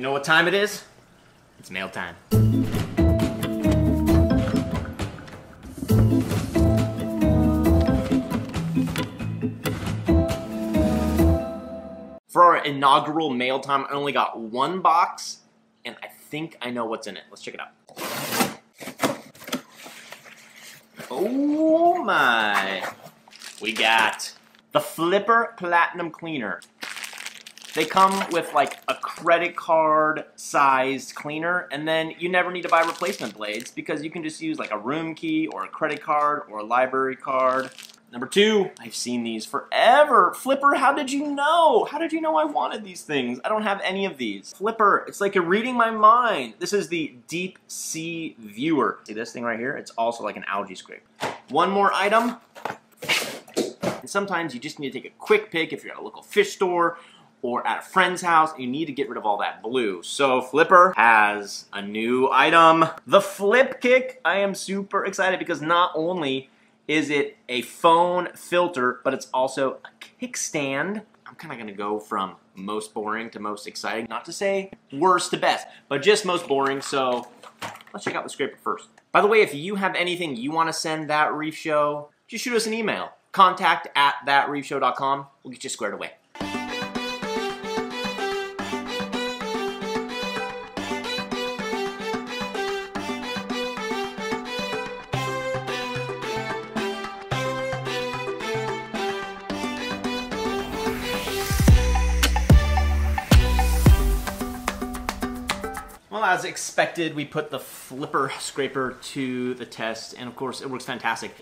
You know what time it is? It's mail time. For our inaugural mail time, I only got one box, and I think I know what's in it. Let's check it out. Oh my. We got the Flipper Platinum Cleaner. They come with like a credit card sized cleaner, and then you never need to buy replacement blades because you can just use like a room key or a credit card or a library card. Number two, I've seen these forever. Flipper, how did you know? How did you know I wanted these things? I don't have any of these. Flipper, it's like you're reading my mind. This is the Deep Sea Viewer. See this thing right here? It's also like an algae scrape. One more item. And sometimes you just need to take a quick pick if you're at a local fish store or at a friend's house, and you need to get rid of all that blue. So Flipper has a new item. The Flipkick. I am super excited because not only is it a phone filter, but it's also a kickstand. I'm kind of going to go from most boring to most exciting. Not to say worst to best, but just most boring. So let's check out the scraper first. By the way, if you have anything you want to send That Reef Show, just shoot us an email. contact@thatreefshow.com. We'll get you squared away. Well, as expected, we put the Flipper scraper to the test, and of course, it works fantastic.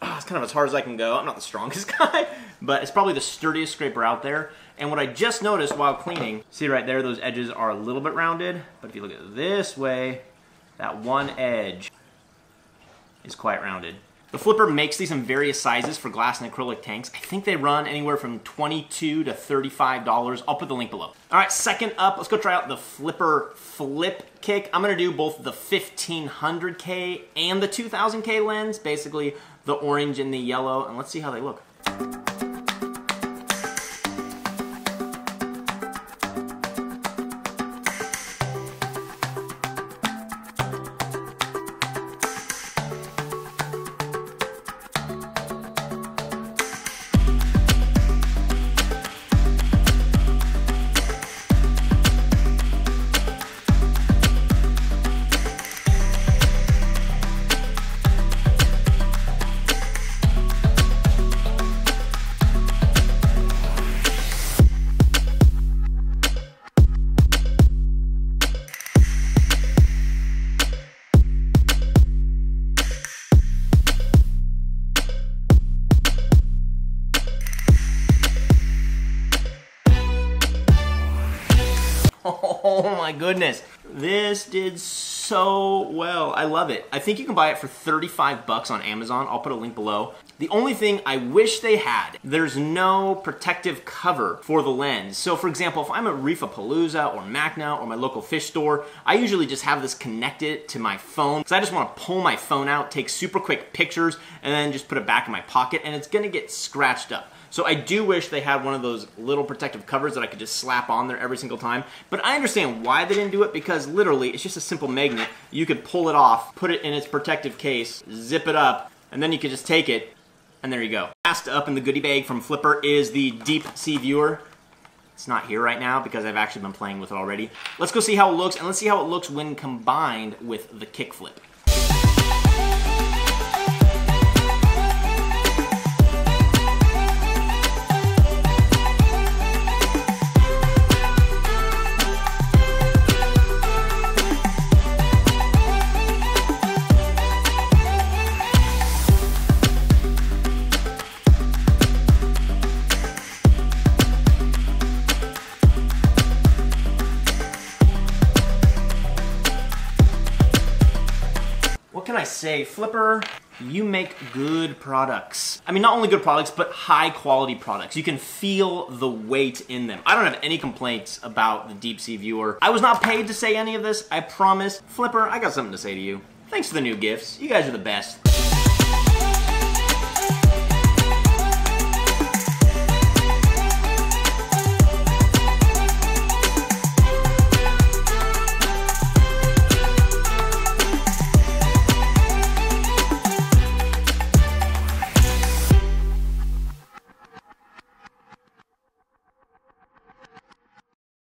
It's kind of as hard as I can go. I'm not the strongest guy, but it's probably the sturdiest scraper out there. And what I just noticed while cleaning, see right there, those edges are a little bit rounded, but if you look at it this way, that one edge is quite rounded. The Flipper makes these in various sizes for glass and acrylic tanks. I think they run anywhere from $22 to $35. I'll put the link below. All right, second up, let's go try out the Flipper Flipkick. I'm gonna do both the 1500K and the 2000K lens, basically the orange and the yellow, and let's see how they look. Oh my goodness, this did so well. I love it. I think you can buy it for 35 bucks on Amazon. I'll put a link below. The only thing I wish they had, there's no protective cover for the lens. So for example, if I'm at Reefapalooza or Macna or my local fish store, I usually just have this connected to my phone because I just want to pull my phone out, take super quick pictures, and then just put it back in my pocket, and it's gonna get scratched up. So I do wish they had one of those little protective covers that I could just slap on there every single time. But I understand why they didn't do it because literally it's just a simple magnet. You could pull it off, put it in its protective case, zip it up, and then you could just take it, and there you go. Last up in the goodie bag from Flipper is the Deep Sea Viewer. It's not here right now because I've actually been playing with it already. Let's go see how it looks, and let's see how it looks when combined with the kickflip. Can I say, Flipper, you make good products. I mean, not only good products, but high quality products. You can feel the weight in them. I don't have any complaints about the Deep Sea Viewer. I was not paid to say any of this, I promise. Flipper, I got something to say to you. Thanks for the new gifts. You guys are the best.